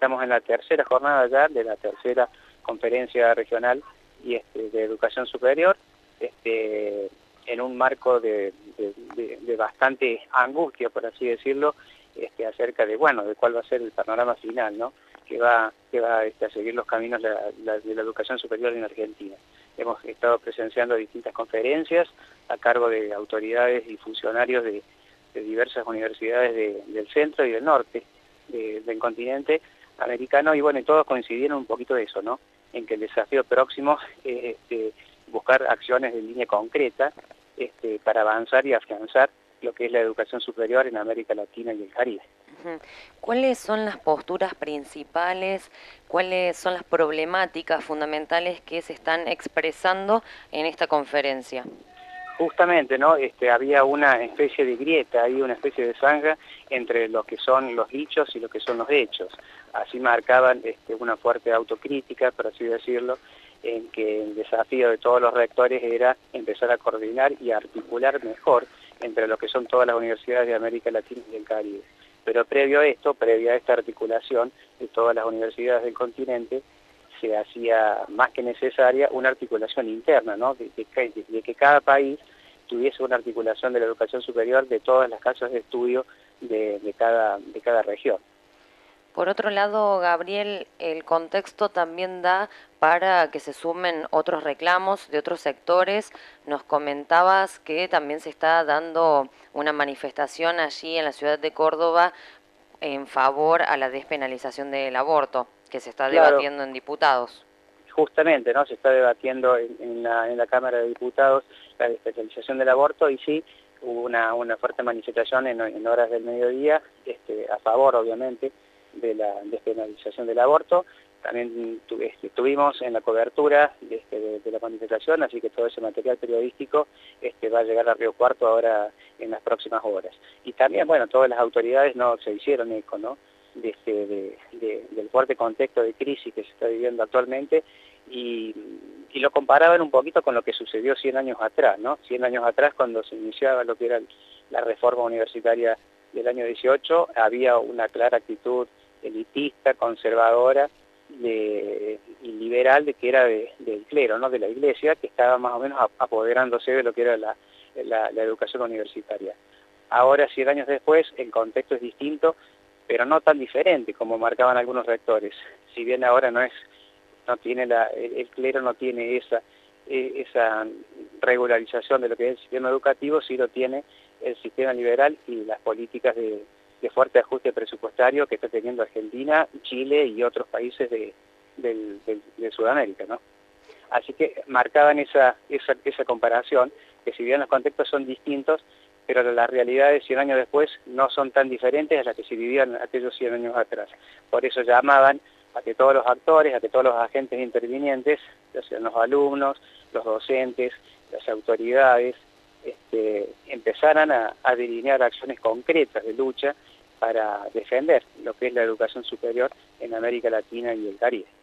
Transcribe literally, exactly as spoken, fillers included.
Estamos en la tercera jornada ya de la tercera conferencia regional y este, de educación superior, este, en un marco de, de, de, de bastante angustia, por así decirlo, este, acerca de bueno, de cuál va a ser el panorama final, ¿no? Que va, que va este, a seguir los caminos la, la, de la educación superior en Argentina. Hemos estado presenciando distintas conferencias a cargo de autoridades y funcionarios de, de diversas universidades de, del centro y del norte de, del continente americano, y bueno, y todos coincidieron un poquito de eso, ¿no? En que el desafío próximo es este, buscar acciones de línea concreta este, para avanzar y afianzar lo que es la educación superior en América Latina y el Caribe. ¿Cuáles son las posturas principales, cuáles son las problemáticas fundamentales que se están expresando en esta conferencia? Justamente, ¿no? Este, había una especie de grieta, había una especie de zanja entre lo que son los dichos y lo que son los hechos. Así marcaban este, una fuerte autocrítica, por así decirlo, en que el desafío de todos los rectores era empezar a coordinar y articular mejor entre lo que son todas las universidades de América Latina y el Caribe. Pero previo a esto, previo a esta articulación de todas las universidades del continente, se hacía más que necesaria una articulación interna, ¿no? De, de, de que cada país tuviese una articulación de la educación superior de todas las casas de estudio de, de, cada, de cada región. Por otro lado, Gabriel, el contexto también da para que se sumen otros reclamos de otros sectores. Nos comentabas que también se está dando una manifestación allí en la ciudad de Córdoba en favor a la despenalización del aborto, que se está debatiendo claro, en diputados. Justamente, ¿no? Se está debatiendo en, en, la, en la Cámara de Diputados la despenalización del aborto, y sí, hubo una, una fuerte manifestación en, en horas del mediodía este, a favor, obviamente, de la despenalización del aborto. También tu, este, estuvimos en la cobertura de, este, de, de la manifestación, así que todo ese material periodístico este, va a llegar a Río Cuarto ahora en las próximas horas. Y también, bueno, todas las autoridades no se hicieron eco, ¿no? De este, de, de, del fuerte contexto de crisis que se está viviendo actualmente, y, y lo comparaban un poquito con lo que sucedió cien años atrás, ¿no? cien años atrás, cuando se iniciaba lo que era la reforma universitaria del año dieciocho, había una clara actitud elitista, conservadora de, y liberal de que era de, del clero, ¿no? De la iglesia, que estaba más o menos apoderándose de lo que era la, la, la educación universitaria. Ahora, cien años después, el contexto es distinto, pero no tan diferente como marcaban algunos rectores. Si bien ahora no es, no tiene la, el, el clero no tiene esa, esa regularización de lo que es el sistema educativo, sí lo tiene el sistema liberal y las políticas de de fuerte ajuste presupuestario que está teniendo Argentina, Chile y otros países de, de, de, de Sudamérica, ¿no? Así que marcaban esa, esa, esa comparación, que si bien los contextos son distintos, pero las realidades cien años después no son tan diferentes a las que se vivían aquellos cien años atrás. Por eso llamaban a que todos los actores, a que todos los agentes intervinientes, ya sean los alumnos, los docentes, las autoridades, Este, empezaran a, a delinear acciones concretas de lucha para defender lo que es la educación superior en América Latina y el Caribe.